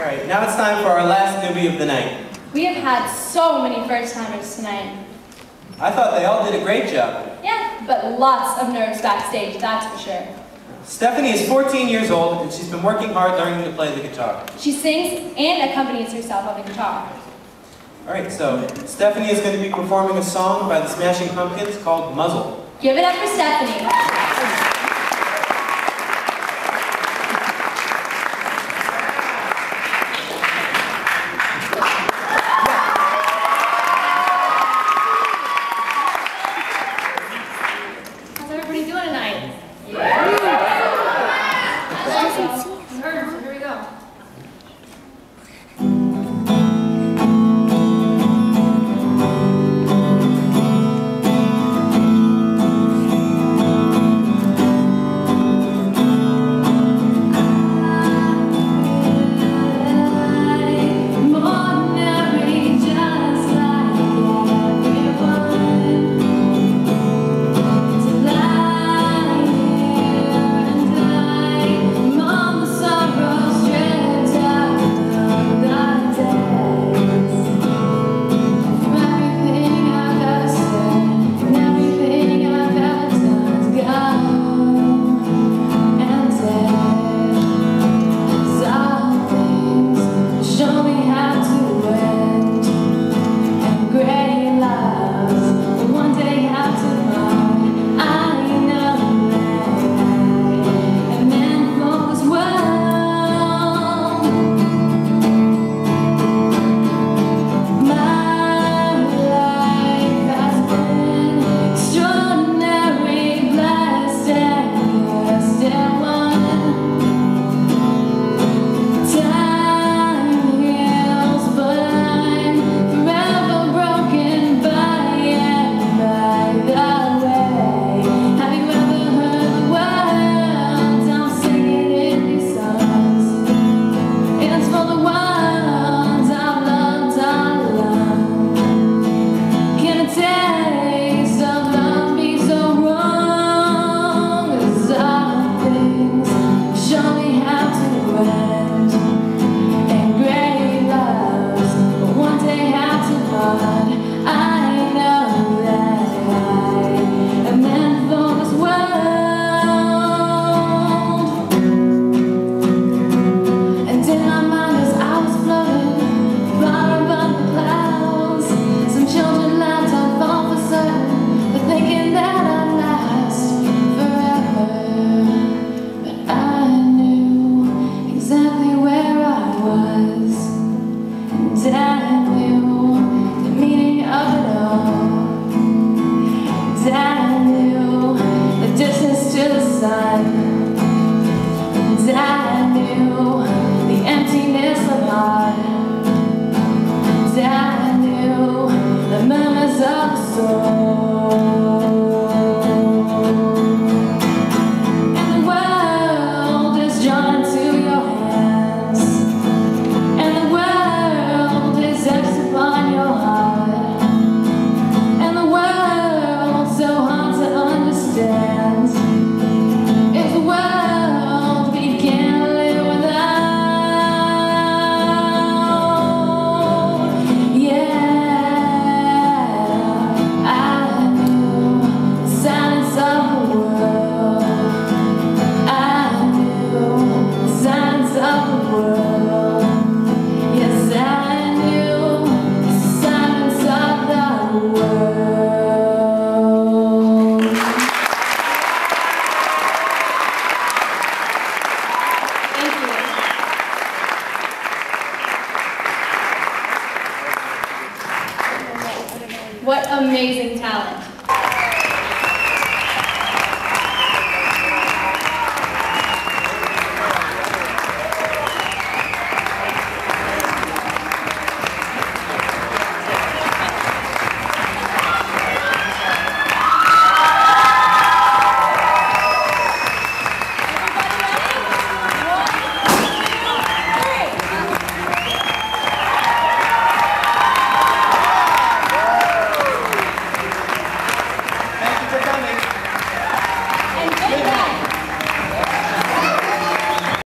All right, now it's time for our last newbie of the night. We have had so many first-timers tonight. I thought they all did a great job. Yeah, but lots of nerves backstage, that's for sure. Stephanie is 14 years old, and she's been working hard learning to play the guitar. She sings and accompanies herself on the guitar. All right, so Stephanie is going to be performing a song by the Smashing Pumpkins called Muzzle. Give it up for Stephanie. What amazing talent.